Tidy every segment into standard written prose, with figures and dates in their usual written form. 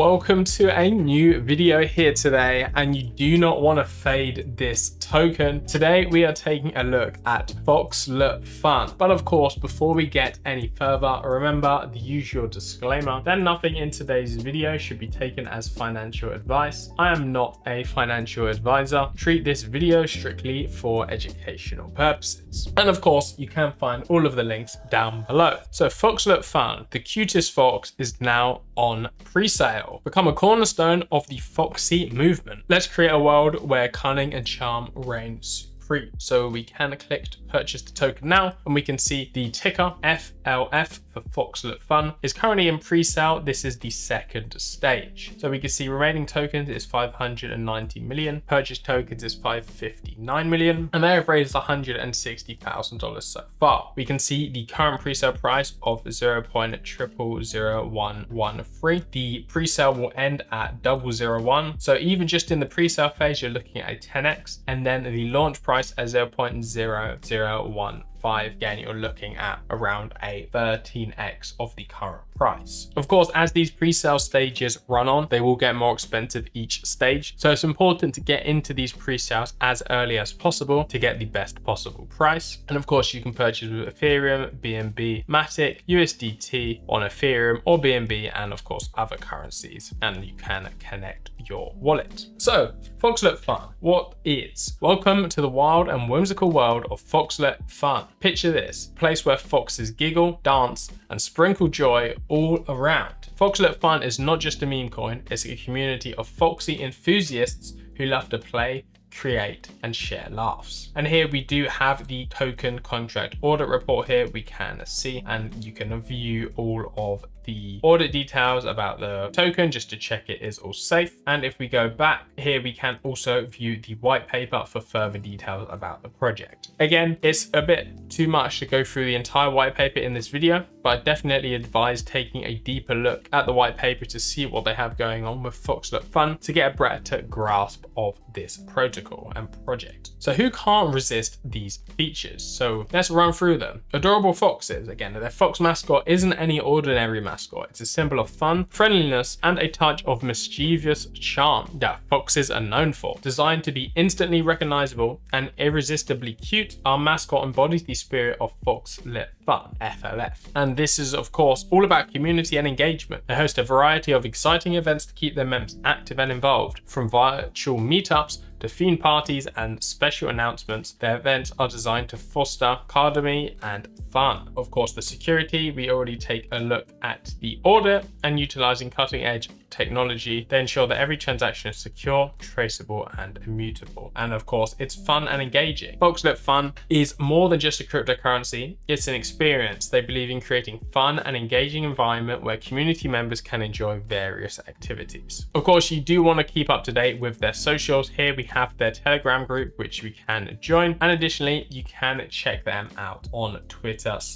Welcome to a new video here today, and you do not want to fade this token. Today we are taking a look at FoxLetFun, but of course before we get any further, remember the usual disclaimer that nothing in today's video should be taken as financial advice. I am not a financial advisor. Treat this video strictly for educational purposes, and of course you can find all of the links down below. So FoxLetFun, the cutest fox, is now on pre-sale. Become a cornerstone of the Foxy movement. Let's create a world where cunning and charm reign supreme. So we can click to purchase the token now, and we can see the ticker FLF for FoxLetFun is currently in pre-sale. This is the second stage. So we can see remaining tokens is 590 million, purchased tokens is 559 million, and they have raised $160,000 so far. We can see the current pre-sale price of 0.000113. The pre-sale will end at 0.001. So even just in the pre-sale phase, you're looking at a 10x, and then the launch price at 0.0015. Again, you're looking at around a 13x of the current price. Of course, as these pre-sale stages run on, they will get more expensive each stage. So it's important to get into these pre-sales as early as possible to get the best possible price. And of course, you can purchase with Ethereum, BNB, Matic, USDT on Ethereum or BNB, and of course, other currencies. And you can connect your wallet. So FoxLetFun, what is? Welcome to the wild and whimsical world of FoxLetFun. Picture this, place where foxes giggle, dance, and sprinkle joy all around. FoxLetFun is not just a meme coin, it's a community of foxy enthusiasts who love to play, create, and share laughs. And here we do have the token contract audit report here. We can see, and you can view all of the audit details about the token just to check it is all safe. And if we go back here, we can also view the white paper for further details about the project. Again, it's a bit too much to go through the entire white paper in this video, but I definitely advise taking a deeper look at the white paper to see what they have going on with FoxLetFun to get a better grasp of this protocol and project. So who can't resist these features? So let's run through them. Adorable foxes. Again, their fox mascot isn't any ordinary mascot. It's a symbol of fun, friendliness, and a touch of mischievous charm that foxes are known for. Designed to be instantly recognizable and irresistibly cute, our mascot embodies the spirit of FoxLetFun, FLF. And this is, of course, all about community and engagement. They host a variety of exciting events to keep their members active and involved. From virtual meetups to themed parties and special announcements, their events are designed to foster camaraderie and fun. Of course, the security, we already take a look at the audit, and utilizing cutting edge technology, they ensure that every transaction is secure, traceable, and immutable. And of course, it's fun and engaging. FoxLetFun is more than just a cryptocurrency, it's an experience. They believe in creating fun and engaging environment where community members can enjoy various activities. Of course, you do want to keep up to date with their socials. Here we have their Telegram group, which we can join. And additionally, you can check them out on Twitter/X.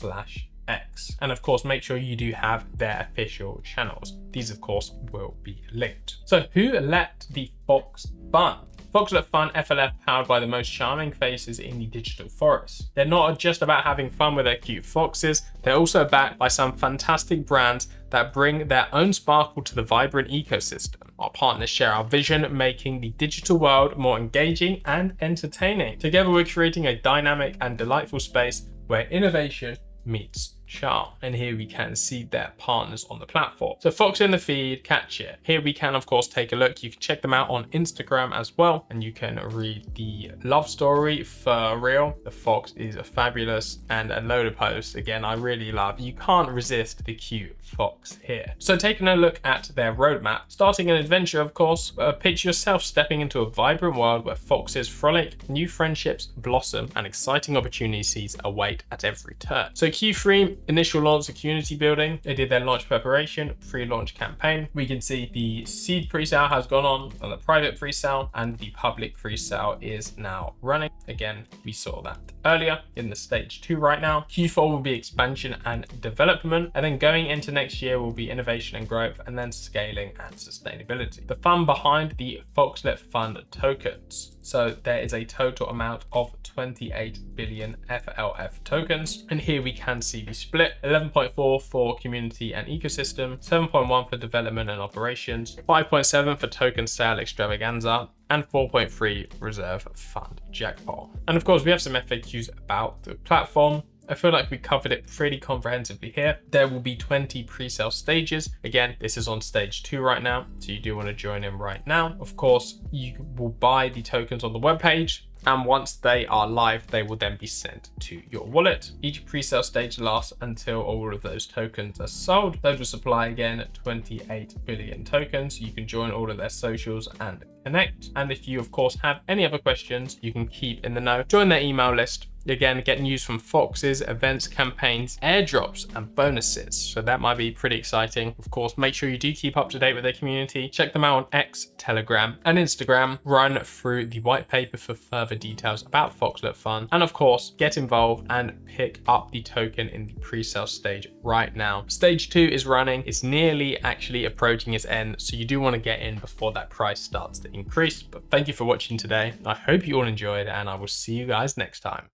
And of course, make sure you do have their official channels. These of course will be linked. So who let the fox fun? FoxLetFun FLF, powered by the most charming faces in the digital forest. They're not just about having fun with their cute foxes, they're also backed by some fantastic brands that bring their own sparkle to the vibrant ecosystem. Our partners share our vision, making the digital world more engaging and entertaining. Together we're creating a dynamic and delightful space where innovation meets charm. And here we can see their partners on the platform. So Fox in the feed, catch it. Here we can of course take a look. You can check them out on Instagram as well, and you can read the love story for real. The fox is fabulous, and a load of posts. Again, I really love, you can't resist the cute fox here. So taking a look at their roadmap, starting an adventure of course, picture yourself stepping into a vibrant world where foxes frolic, new friendships blossom, and exciting opportunities await at every turn. So Q3, initial launch of community building. They did their launch preparation, pre-launch campaign. We can see the seed pre-sale has gone on, and the private pre-sale and the public pre-sale is now running. Again, we saw that earlier in the stage 2 right now. Q4 will be expansion and development. And then going into next year will be innovation and growth, and then scaling and sustainability. The fun behind the FoxLetFun tokens. So there is a total amount of 28 billion FLF tokens. And here we can see the split 11.4 for community and ecosystem, 7.1 for development and operations, 5.7 for token sale extravaganza, and 4.3 reserve fund jackpot. And of course, we have some FAQs about the platform. I feel like we covered it pretty comprehensively here. There will be 20 pre-sale stages. Again, this is on stage 2 right now, so you do want to join in right now. Of course, you will buy the tokens on the webpage, and once they are live, they will then be sent to your wallet. Each pre-sale stage lasts until all of those tokens are sold. Those will supply, again, 28 billion tokens. You can join all of their socials and connect. And if you, of course, have any other questions, you can keep in the know. Join their email list. Again, get news from Foxes, events, campaigns, airdrops, and bonuses. So that might be pretty exciting. Of course, make sure you do keep up to date with their community. Check them out on X, Telegram, and Instagram. Run through the white paper for further details about FoxLetFun. And of course, get involved and pick up the token in the pre-sale stage right now. Stage 2 is running. It's nearly actually approaching its end. So you do want to get in before that price starts to increase. But thank you for watching today. I hope you all enjoyed, and I will see you guys next time.